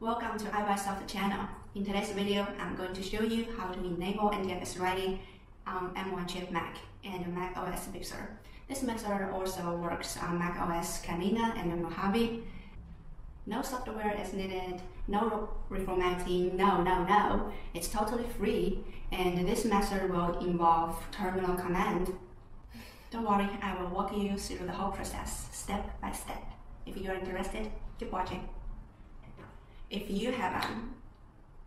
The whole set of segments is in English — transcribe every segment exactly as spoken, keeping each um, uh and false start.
Welcome to iBoysoft channel. In today's video, I'm going to show you how to enable N T F S writing on M one chip Mac and macOS Big Sur. This method also works on macOS Catalina and Mojave. No software is needed, no reformatting, no, no, no. It's totally free, and this method will involve terminal command. Don't worry, I will walk you through the whole process, step by step. If you are interested, keep watching. If you have an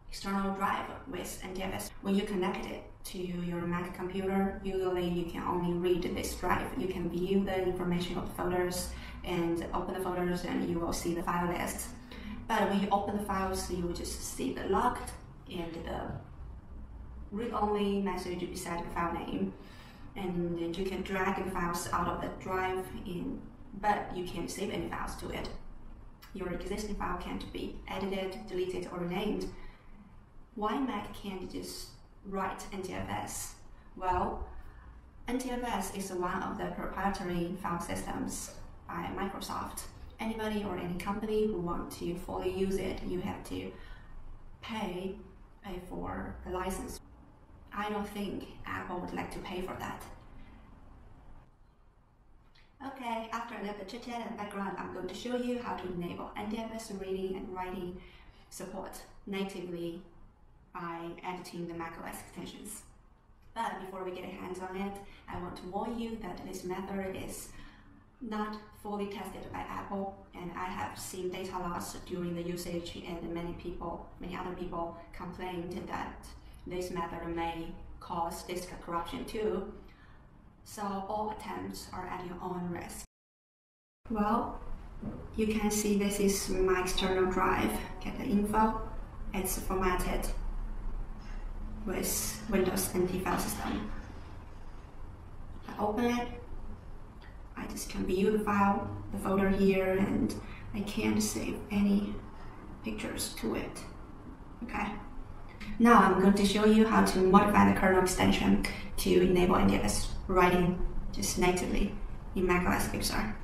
external drive with N T F S, when you connect it to your Mac computer, usually you can only read this drive. You can view the information of the folders and open the folders, and you will see the file list. But when you open the files, you will just see the locked and the read-only message beside the file name. And then you can drag the files out of the drive, in, but you can't save any files to it. Your existing file can't be edited, deleted, or renamed. Why Mac can't just write N T F S? Well, N T F S is one of the proprietary file systems by Microsoft. Anybody or any company who want to fully use it, you have to pay, pay for a license. I don't think Apple would like to pay for that. Okay, after a little chit chat and background, I'm going to show you how to enable N T F S reading and writing support natively by editing the macOS extensions. But before we get hands on it, I want to warn you that this method is not fully tested by Apple, and I have seen data loss during the usage, and many people, many other people complained that this method may cause disk corruption too. So all attempts are at your own risk. Well, you can see this is my external drive, get the info. It's formatted with Windows N T file system. I open it, I just can view the file, the folder here, and I can't save any pictures to it. Okay. Now I'm going to show you how to modify the kernel extension to enable N T F S writing just natively in macOS Big Sur.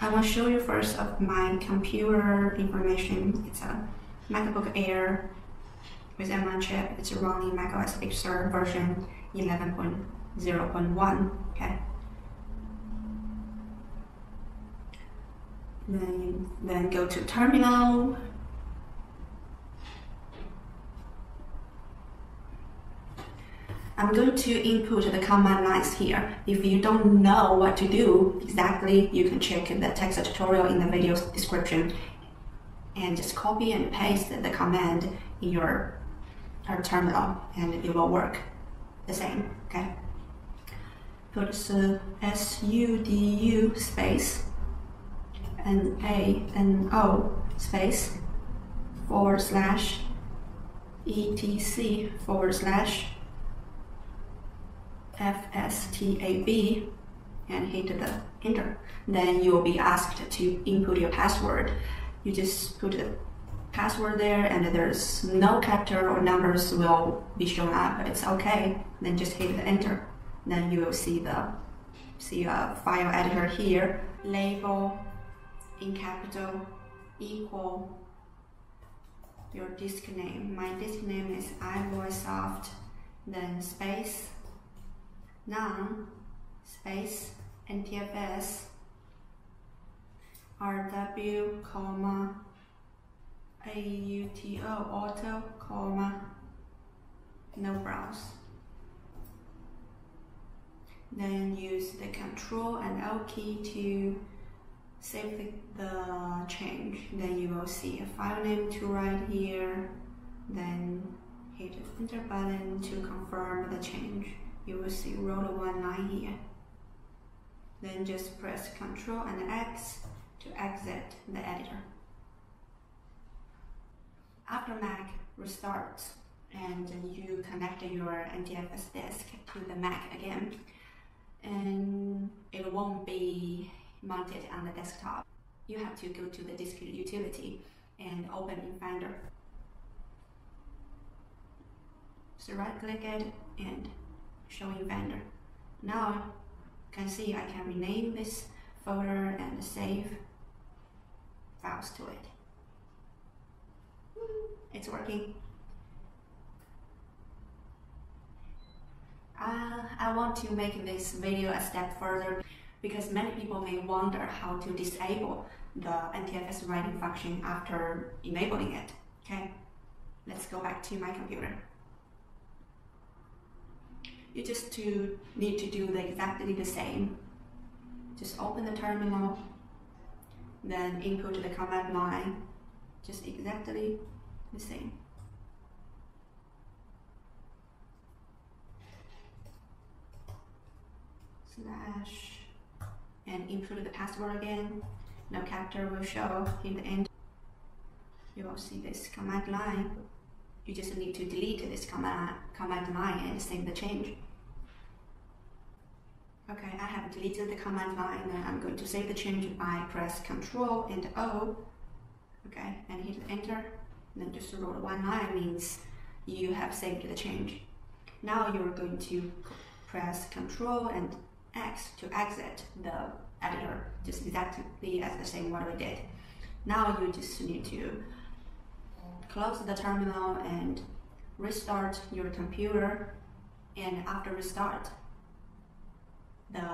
I will show you first of my computer information. It's a MacBook Air with M one chip. It's running macOS Big Sur version eleven point zero point one. Okay. Then, then go to Terminal. I'm going to input the command lines here. If you don't know what to do exactly, you can check the text tutorial in the video description and just copy and paste the command in your, your terminal, and it will work the same, okay? Put sudo space nano space forward slash etc forward slash F S T A B and hit the enter. Then you will be asked to input your password. You just put the password there, and there's no character or numbers will be shown up. It's okay. Then just hit the enter. Then you will see the see a file editor here. Label in capital equal your disk name. My disk name is iBoysoft. Then space. None space N T F S R W comma auto auto comma no browse. Then use the control and L key to save the, the change. Then you will see a file name to write here. Then hit the enter button to confirm the change. You will see row one line here. Then just press Ctrl and X to exit the editor. After Mac restarts and you connect your N T F S disk to the Mac again, and it won't be mounted on the desktop. You have to go to the Disk Utility and open in Finder. So right click it and showing Finder. Now you can see I can rename this folder and save files to it. It's working. Uh, I want to make this video a step further because many people may wonder how to disable the N T F S writing function after enabling it. Okay, let's go back to my computer. You just to need to do the, exactly the same. Just open the terminal, then input the command line, just exactly the same. Slash, and input the password again. No character will show in the end. You will see this command line. You just need to delete this command command line and save the change. Okay, I have deleted the command line and I'm going to save the change by press Ctrl and O. Okay, and hit enter. And then just roll one line means you have saved the change. Now you're going to press Ctrl and X to exit the editor, just exactly as the same what we did. Now you just need to close the terminal and restart your computer, and after restart, the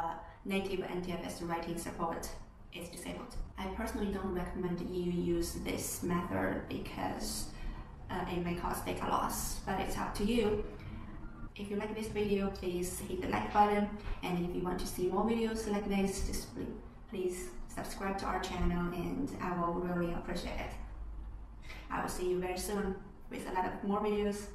native N T F S writing support is disabled. I personally don't recommend you use this method because uh, it may cause data loss, but it's up to you. If you like this video, please hit the like button, and if you want to see more videos like this, just please subscribe to our channel and I will really appreciate it. I will see you very soon with a lot of more videos.